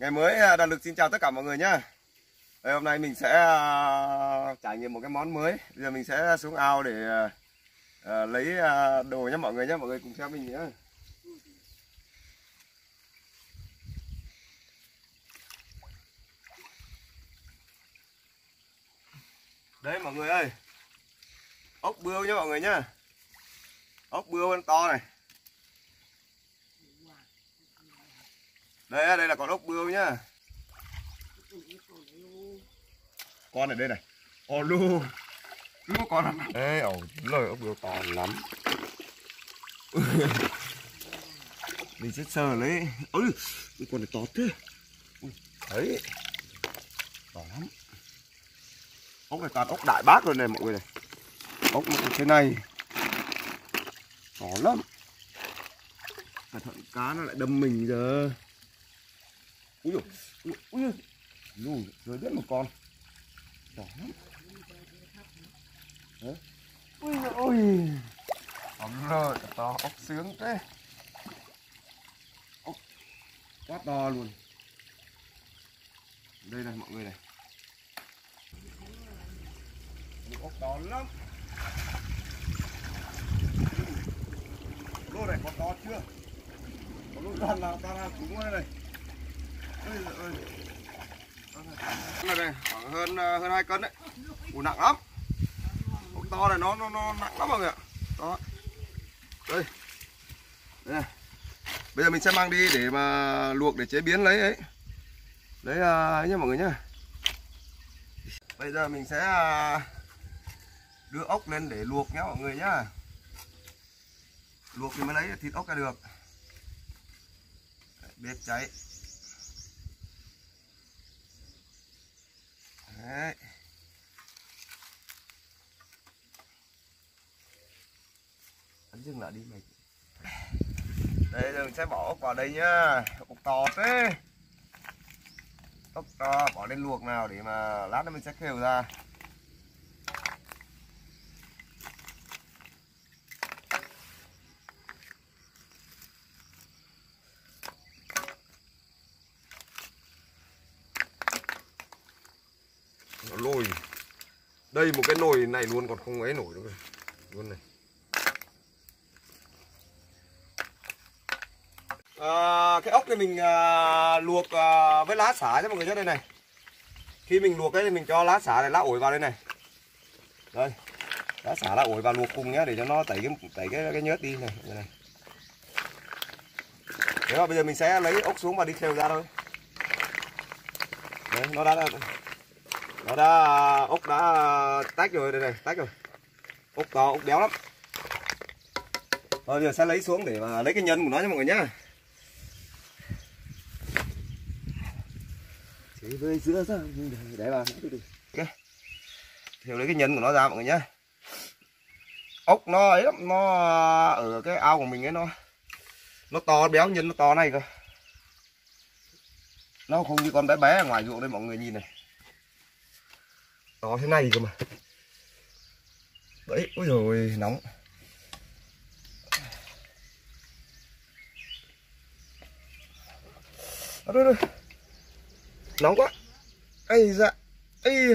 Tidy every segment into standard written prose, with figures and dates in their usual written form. Ngày mới Đạt Lực xin chào tất cả mọi người nhá. Hôm nay mình sẽ trải nghiệm một cái món mới. Bây giờ mình sẽ xuống ao để lấy đồ nhé mọi người nhé. Mọi người cùng theo mình nhé. Đấy mọi người ơi, ốc bươu nhé mọi người nhá. Ốc bươu ăn to này. Đây, đây là con ốc bươu nhá. Con ở đây này. Ồ lu. Nó con lắm. Ê, ồ, lời ốc bươu to lắm. Mình sẽ sờ lấy. Ôi, con này to thế. Đấy. To lắm. Ốc này toàn ốc đại bác rồi này mọi người này. Ốc thế này. To lắm. Cẩn thận cá nó lại đâm mình giờ. Úi dồi, úi dồi, rồi biết một con. Đó. Đấy. Úi dồi, ôi. Ấm rồi, to, ốc sướng thế. Ốc, quá to luôn. Đây này, mọi người này. Ốc to lắm. Lô này, có to chưa? Có lô toàn là ta ra cúng đây này. Đây này, khoảng hơn 2 cân đấy. Ủa, nặng lắm. Ốc to này nó nặng lắm mọi người ạ. Đó. Đây. Đây này. Bây giờ mình sẽ mang đi để mà luộc để chế biến lấy ấy. Đấy nhá mọi người nhá. Bây giờ mình sẽ đưa ốc lên để luộc nhá mọi người nhá. Luộc thì mới lấy thịt ốc ra được. Đấy, bếp cháy. Đấy. Ấn dừng lại đi mày. Đây giờ mình sẽ bỏ ốc vào đây nhá. Ốc to thế. Ốc to bỏ lên luộc nào để mà lát nữa mình sẽ khều ra. Lôi đây một cái nồi này luôn còn không ấy nổi nữa luôn này. Cái ốc thì mình luộc với lá sả cho mọi người nhé. Đây này, khi mình luộc ấy thì mình cho lá sả này, lá ổi vào đây này. Đây lá sả, lá ổi vào luộc cùng nhé để cho nó tẩy cái nhớt đi này. Đây này. Thế là bây giờ mình sẽ lấy ốc xuống và đi khều ra thôi. Đấy, ốc đã tách rồi đây này, tách rồi. Ốc to, ốc béo lắm. Thôi bây giờ sẽ lấy xuống để mà lấy cái nhân của nó nha mọi người nhá. Chế với giữa ra, để vào. Ok. Thêu lấy cái nhân của nó ra mọi người nhá. Ốc nó ấy lắm, nó ở cái ao của mình ấy nó to béo, nhân nó to này cơ. Nó không như con bé bé ở ngoài ruộng đây mọi người nhìn này. To thế này cơ mà. Đấy, ôi rồi nóng. À, đôi. Nóng quá. Ây dạ. Ây.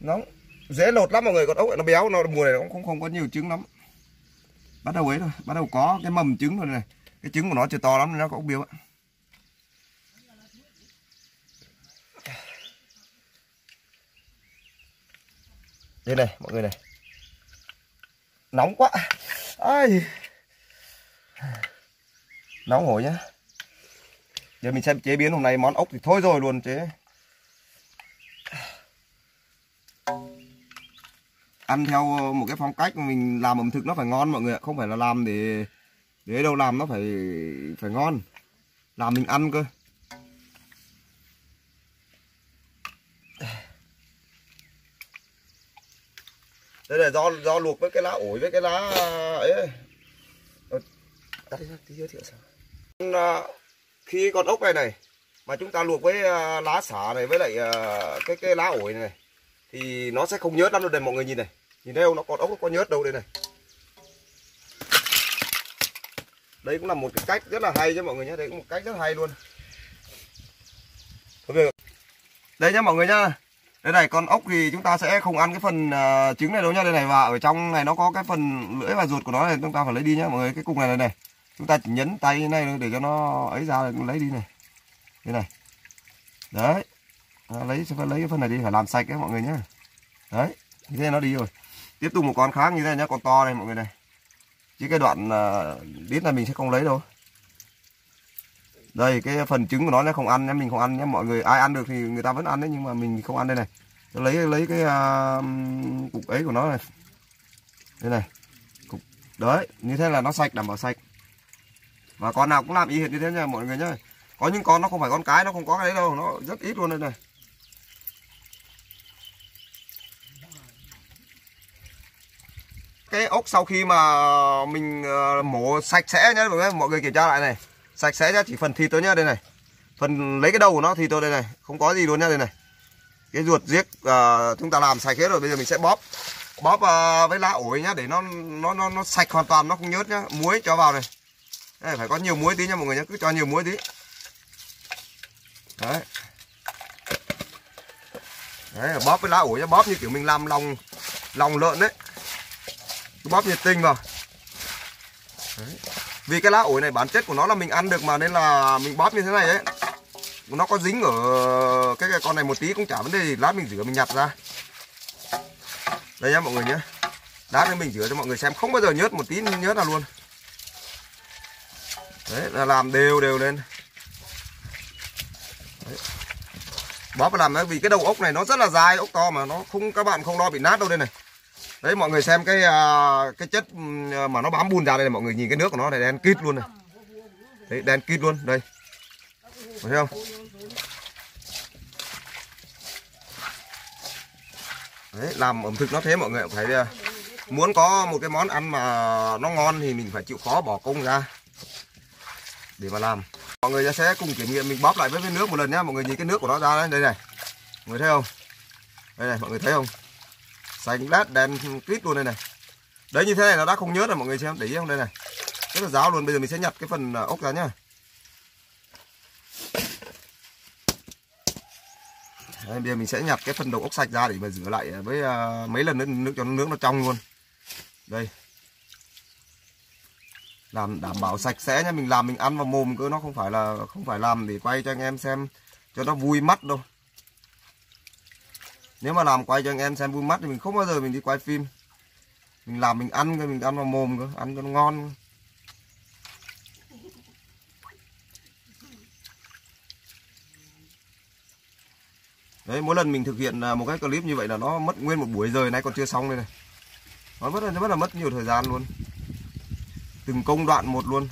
Nóng. Dễ lột lắm mọi người, con ốc nó béo, nó mùa này nó cũng không có nhiều trứng lắm. Bắt đầu ấy rồi, bắt đầu có cái mầm trứng rồi này. Cái trứng của nó chưa to lắm nên nó có ốc béo ạ. Đây này mọi người này, nóng quá. Ai nóng hổi nhá. Giờ mình xem chế biến hôm nay món ốc thì thôi rồi luôn chế. Ăn theo một cái phong cách mình làm ẩm thực nó phải ngon mọi người ạ, không phải là làm để đâu, làm nó phải ngon, làm mình ăn cơ. Đây là do luộc với cái lá ổi với cái lá ấy. Tắt đi tí giới thiệu sao. Khi con ốc này mà chúng ta luộc với lá sả này với lại cái lá ổi này thì nó sẽ không nhớt lắm đâu đây mọi người nhìn này. Nhìn thấy không, nó còn ốc nó có nhớt đâu đây này. Đây cũng là một cái cách rất là hay cho mọi người nhé. Đây cũng một cách rất hay luôn. Đây nhá mọi người nhá. Đây này, con ốc thì chúng ta sẽ không ăn cái phần trứng này đâu nhá. Đây này, và ở trong này nó có cái phần lưỡi và ruột của nó này, chúng ta phải lấy đi nhá mọi người. Cái cục này này, chúng ta chỉ nhấn tay như này để cho nó ấy ra rồi lấy đi này. Thế này. Đấy. Lấy cái phần này đi, phải làm sạch đấy mọi người nhá. Đấy, thế nó đi rồi. Tiếp tục một con khác như thế này nhá, con to này mọi người này. Chứ cái đoạn đít là mình sẽ không lấy đâu. Đây, cái phần trứng của nó không ăn nhé, mình không ăn nhé mọi người. Ai ăn được thì người ta vẫn ăn đấy, nhưng mà mình không ăn. Đây này, lấy cái cục ấy của nó này. Đây này, cục. Đấy, như thế là nó sạch, đảm bảo sạch. Và con nào cũng làm y hệt như thế nha mọi người nhá. Có những con nó không phải con cái, nó không có cái đấy đâu, nó rất ít luôn đây này. Cái ốc sau khi mà mình mổ sạch sẽ nhá mọi người, kiểm tra lại này, sạch sẽ nhá, chỉ phần thịt thôi nhá. Đây này, phần lấy cái đầu của nó, thịt thôi đây này, không có gì luôn nhá. Đây này, cái ruột giếc chúng ta làm sạch hết rồi. Bây giờ mình sẽ bóp với lá ổi nhá, để nó sạch hoàn toàn, nó không nhớt nhá. Muối cho vào này. Đây, phải có nhiều muối tí nha mọi người nhá, cứ cho nhiều muối tí. Đấy, đấy, bóp với lá ổi nhá, bóp như kiểu mình làm lòng lợn đấy, cứ bóp nhiệt tình vào. Đấy. Vì cái lá ổi này bản chất của nó là mình ăn được mà, nên là mình bóp như thế này đấy. Nó có dính ở cái con này một tí cũng chả vấn đề gì, lát mình rửa mình nhặt ra. Đây nhá mọi người nhá. Lát nữa mình rửa cho mọi người xem, không bao giờ nhớt một tí nhớt nào luôn. Đấy, là làm đều lên. Đấy. Bóp làm đấy, vì cái đầu ốc này nó rất là dài, ốc to mà nó không, các bạn không lo bị nát đâu đây này. Đấy mọi người xem cái chất mà nó bám bùn ra đây này, mọi người nhìn cái nước của nó này đen kít luôn này. Đấy, đen kít luôn, đây. Thấy không? Đấy, làm ẩm thực nó thế mọi người phải muốn có một cái món ăn mà nó ngon thì mình phải chịu khó bỏ công ra để mà làm. Mọi người sẽ cùng kiểm nghiệm, mình bóp lại với cái nước một lần nhá. Mọi người nhìn cái nước của nó ra đây, đây này. Mọi người thấy không? Đây này, mọi người thấy không? Xanh lát đen kít luôn đây này. Đấy, như thế này nó đã không nhớt rồi mọi người xem, để ý không đây này. Rất là ráo luôn. Bây giờ mình sẽ nhặt cái phần ốc ra nhá. Đây, bây giờ mình sẽ nhặt cái phần đầu ốc sạch ra để mà rửa lại với mấy lần nữa nước cho nước nó trong luôn. Đây. Làm đảm bảo sạch sẽ nhá, mình làm mình ăn vào mồm cơ, nó không phải làm để quay cho anh em xem cho nó vui mắt đâu. Nếu mà làm quay cho anh em xem vui mắt thì mình không bao giờ mình đi quay phim. Mình làm mình ăn cơ, mình ăn vào mồm cơ, ăn cho nó ngon. Đấy, mỗi lần mình thực hiện một cái clip như vậy là nó mất nguyên một buổi giờ, nay còn chưa xong đây này. Nó rất là mất nhiều thời gian luôn. Từng công đoạn một luôn.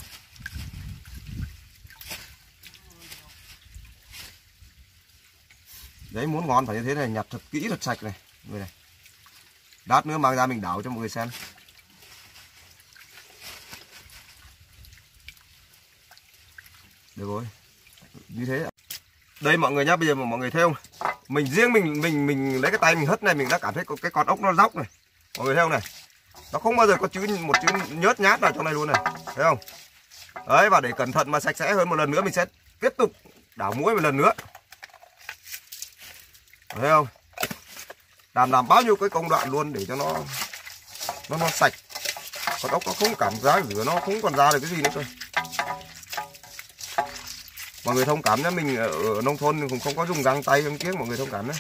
Đấy, muốn ngon phải như thế này, nhặt thật kỹ thật sạch này, người này. Lát nữa mang ra mình đảo cho mọi người xem. Được rồi. Như thế. Đây mọi người nhá, bây giờ mọi người thấy không? Mình riêng mình lấy cái tay mình hất này, mình đã cảm thấy cái con ốc nó róc này. Mọi người thấy không này? Nó không bao giờ có một chữ nhớt nhát vào trong này luôn này, thấy không? Đấy, và để cẩn thận mà sạch sẽ hơn, một lần nữa mình sẽ tiếp tục đảo muối một lần nữa. Thấy không? Làm bao nhiêu cái công đoạn luôn để cho nó sạch. Còn ốc nó không cảm giác rửa, nó không còn ra được cái gì nữa thôi. Mọi người thông cảm nhé, mình ở nông thôn cũng không có dùng găng tay không kiếng, mọi người thông cảm đấy.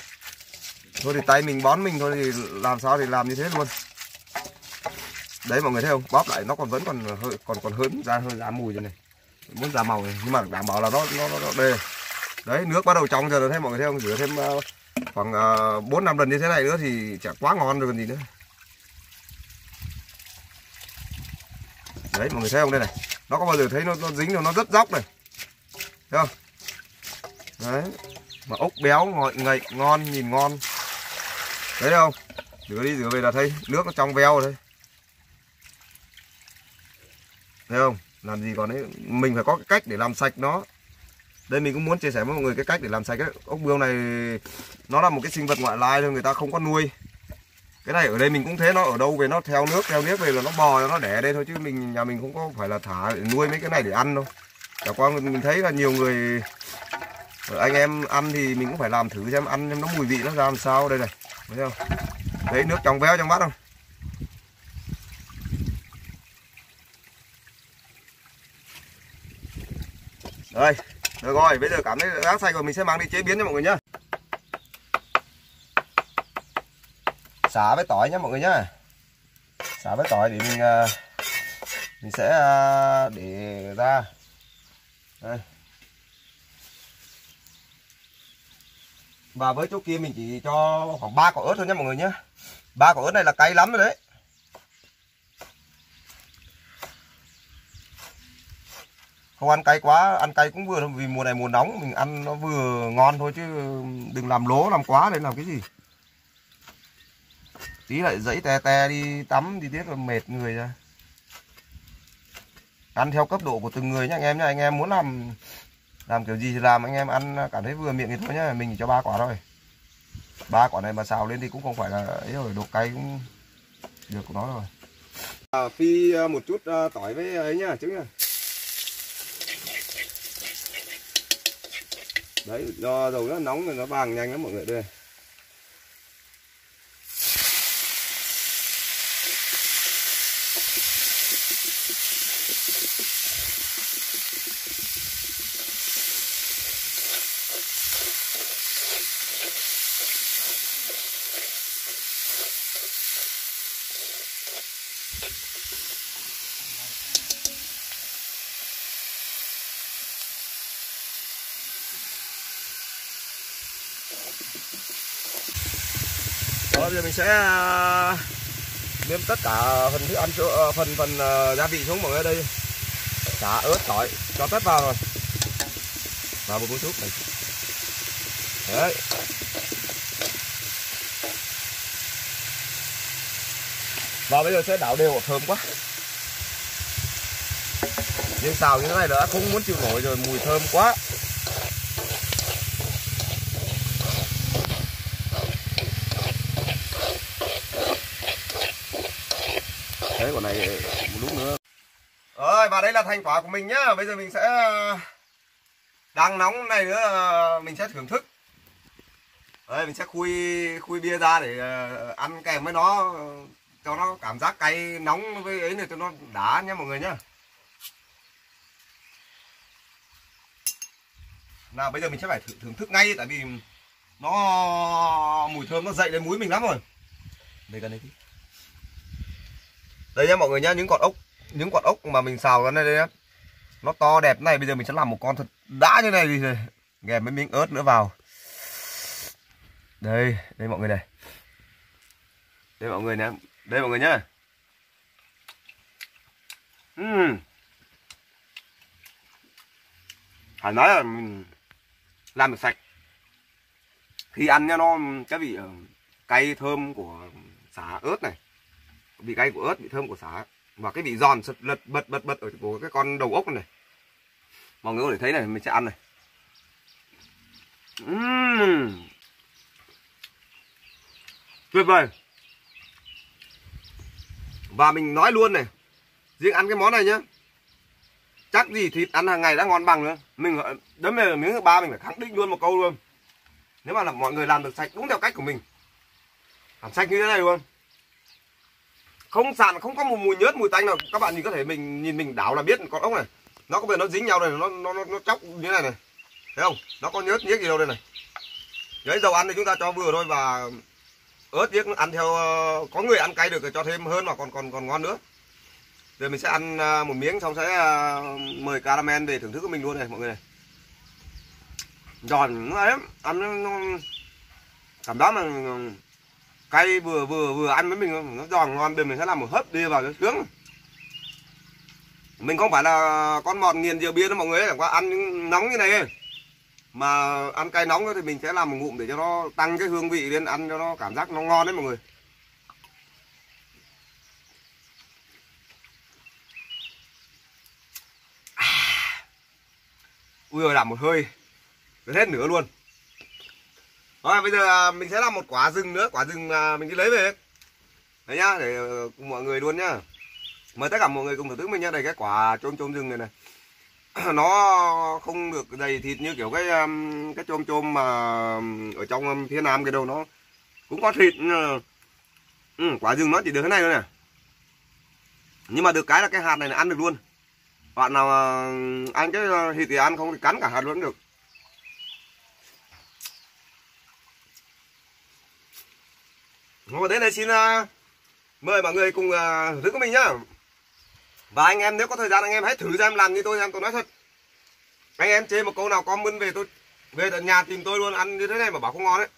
Thôi thì tay mình bón mình thôi thì làm sao thì làm như thế luôn. Đấy mọi người thấy không? Bóp lại nó còn vẫn còn hớm ra, hơi ra mùi rồi này. Muốn ra màu này, nhưng mà đảm bảo là nó đây. Đấy, nước bắt đầu trong rồi, thấy mọi người thấy không? Rửa thêm khoảng 4-5 lần như thế này nữa thì chả quá ngon rồi còn gì nữa. Đấy mọi người thấy không đây này? Nó có bao giờ thấy nó dính rồi, nó rất róc này. Thấy không? Đấy. Mà ốc béo ngậy ngon, nhìn ngon. Thấy không? Rửa đi rửa về là thấy nước nó trong veo rồi đấy. Thấy không? Làm gì còn đấy, mình phải có cái cách để làm sạch nó. Đây mình cũng muốn chia sẻ với mọi người cái cách để làm sạch cái ốc bươu này. Nó là một cái sinh vật ngoại lai thôi, người ta không có nuôi. Cái này ở đây mình cũng thế, nó ở đâu về nó theo nước, theo nước về là nó bò, nó đẻ đây thôi, chứ nhà mình không có phải là thả để nuôi mấy cái này để ăn đâu. Chả qua mình thấy là nhiều người Anh em ăn thì mình cũng phải làm thử xem, ăn xem nó mùi vị nó ra làm sao. Đây này, thấy không? Thấy nước trong veo trong bát không? Đây, được rồi, bây giờ cảm thấy đã sạch rồi mình sẽ mang đi chế biến cho mọi người nhá. Sả với tỏi nhá mọi người nhá. Sả với tỏi để mình sẽ để ra. Đây. Và với chỗ kia mình chỉ cho khoảng 3 quả ớt thôi nhé mọi người nhé. 3 quả ớt này là cay lắm rồi đấy. Không ăn cay quá, ăn cay cũng vừa thôi, vì mùa này mùa nóng mình ăn nó vừa ngon thôi chứ đừng làm lố làm quá để làm cái gì. Tí lại dẫy tè tè đi tắm thì tiếc là mệt người ra. Ăn theo cấp độ của từng người nhé anh em nhé. Anh em muốn làm kiểu gì thì làm, anh em ăn cảm thấy vừa miệng thì thôi nhá. Mình chỉ cho 3 quả thôi. 3 quả này mà xào lên thì cũng không phải là ấy rồi, độ cay cũng được của nó rồi. Phi một chút tỏi với ấy nhá, trứng nhá. Đấy, do dầu nó nóng rồi nó vàng nhanh lắm mọi người đây. Rồi bây giờ mình sẽ nêm tất cả phần thức ăn, phần gia vị xuống mọi người đây. Sả, ớt, tỏi cho tất vào rồi. Vào một chút này. Đấy. Và bây giờ sẽ đảo đều, thơm quá. Nhưng xào như thế này đã không muốn chịu nổi rồi, mùi thơm quá. Đấy, còn này một lúc nữa. Rồi, và đây là thành quả của mình nhá. Bây giờ mình sẽ đang nóng này nữa mình sẽ thưởng thức. Đấy, mình sẽ khui bia ra để ăn kèm với nó cho nó cảm giác cay nóng với ấy này cho nó đã nhá mọi người nhá. Nào bây giờ mình sẽ phải thưởng thức ngay tại vì nó mùi thơm nó dậy lên mũi mình lắm rồi. Đây gần đây tí. Đây nha mọi người nhá, những con ốc mà mình xào ra đây nhá. Nó to đẹp này, bây giờ mình sẽ làm một con thật đã như này đi rồi. Ghèm mấy miếng ớt nữa vào. Đây, đây mọi người này. Đây mọi người nè, đây mọi người nhá. Phải nói là mình làm được sạch. Khi ăn nha nó cái vị cay thơm của sả ớt này. Vị cay của ớt, vị thơm của sả và cái vị giòn sật lật bật ở của cái con đầu ốc này. Mọi người có thể thấy này, mình sẽ ăn này. Tuyệt vời. Và mình nói luôn này, riêng ăn cái món này nhá, chắc gì thịt ăn hàng ngày đã ngon bằng nữa. Mình đấm về miếng thứ ba mình phải khẳng định luôn một câu luôn. Nếu mà là mọi người làm được sạch đúng theo cách của mình, làm sạch như thế này luôn, không sạn, không có một mùi nhớt mùi tanh nào. Các bạn nhìn có thể mình nhìn mình đảo là biết con ốc này nó có vẻ nó dính nhau này, nó chóc như thế này này, thấy không, nó có nhớt nhớt gì đâu đây này. Đấy, dầu ăn thì chúng ta cho vừa thôi và ớt nhớt ăn theo, có người ăn cay được thì cho thêm hơn mà còn ngon nữa. Giờ mình sẽ ăn một miếng xong sẽ mời Caramel về thưởng thức của mình luôn này mọi người này. Giòn đấy, ăn nó cảm giác là cay vừa ăn với mình nó giòn ngon. Bây giờ mình sẽ làm một hớp bia vào cho sướng. Mình không phải là con mọt nghiền rượu bia đâu mọi người ấy, chẳng qua ăn nóng như này ấy. Mà ăn cay nóng thì mình sẽ làm một ngụm để cho nó tăng cái hương vị lên, ăn cho nó cảm giác nó ngon đấy mọi người. Ui rồi, làm một hơi rồi hết nửa luôn. Rồi bây giờ mình sẽ làm một quả rừng nữa, quả rừng mình đi lấy về. Đấy nhá, để cùng mọi người luôn nhá. Mời tất cả mọi người cùng thưởng thức mình nhá. Đây cái quả chôm chôm rừng này này. nó không được dày thịt như kiểu cái chôm chôm mà ở trong phía Nam cái đâu, nó cũng có thịt. Quả rừng nó chỉ được thế này thôi nè, nhưng mà được cái là cái hạt này là ăn được luôn. Bạn nào ăn cái thịt thì ăn, không thì cắn cả hạt luôn được. Ngồi đến đây xin mời mọi người cùng thử của mình nhá. Và anh em nếu có thời gian anh em hãy thử ra em làm như tôi, em tôi nói thật. Anh em chê một câu nào comment về tôi, về tận nhà tìm tôi luôn, ăn như thế này mà bảo không ngon đấy.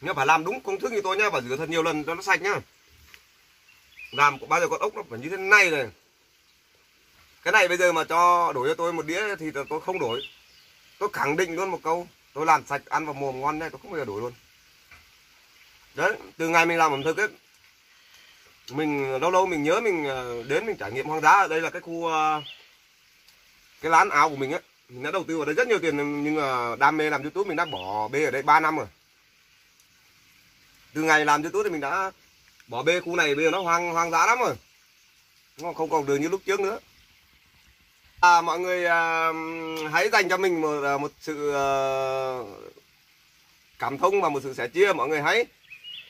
Nhưng phải làm đúng công thức như tôi nhá, và rửa thật nhiều lần cho nó sạch nhá. Làm bao giờ con ốc nó phải như thế này này. Cái này bây giờ mà cho đổi cho tôi một đĩa thì tôi không đổi. Tôi khẳng định luôn một câu, tôi làm sạch ăn vào mồm ngon này, tôi không bao giờ đổi luôn. Đấy, từ ngày mình làm ẩm thực ấy, mình lâu lâu mình nhớ mình đến mình trải nghiệm hoang dã. Ở đây là cái khu, cái lán áo của mình ấy, mình đã đầu tư ở đây rất nhiều tiền, nhưng mà đam mê làm YouTube mình đã bỏ bê ở đây 3 năm rồi. Từ ngày làm YouTube thì mình đã bỏ bê khu này, bây giờ nó hoang dã lắm rồi, nó không còn đường như lúc trước nữa. Mọi người hãy dành cho mình một sự cảm thông và một sự sẻ chia. Mọi người hãy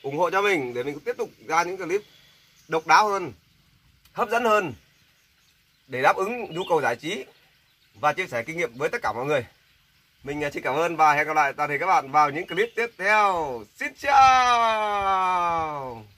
ủng hộ cho mình để mình tiếp tục ra những clip độc đáo hơn, hấp dẫn hơn, để đáp ứng nhu cầu giải trí và chia sẻ kinh nghiệm với tất cả mọi người. Mình xin cảm ơn và hẹn gặp lại toàn thể các bạn vào những clip tiếp theo. Xin chào.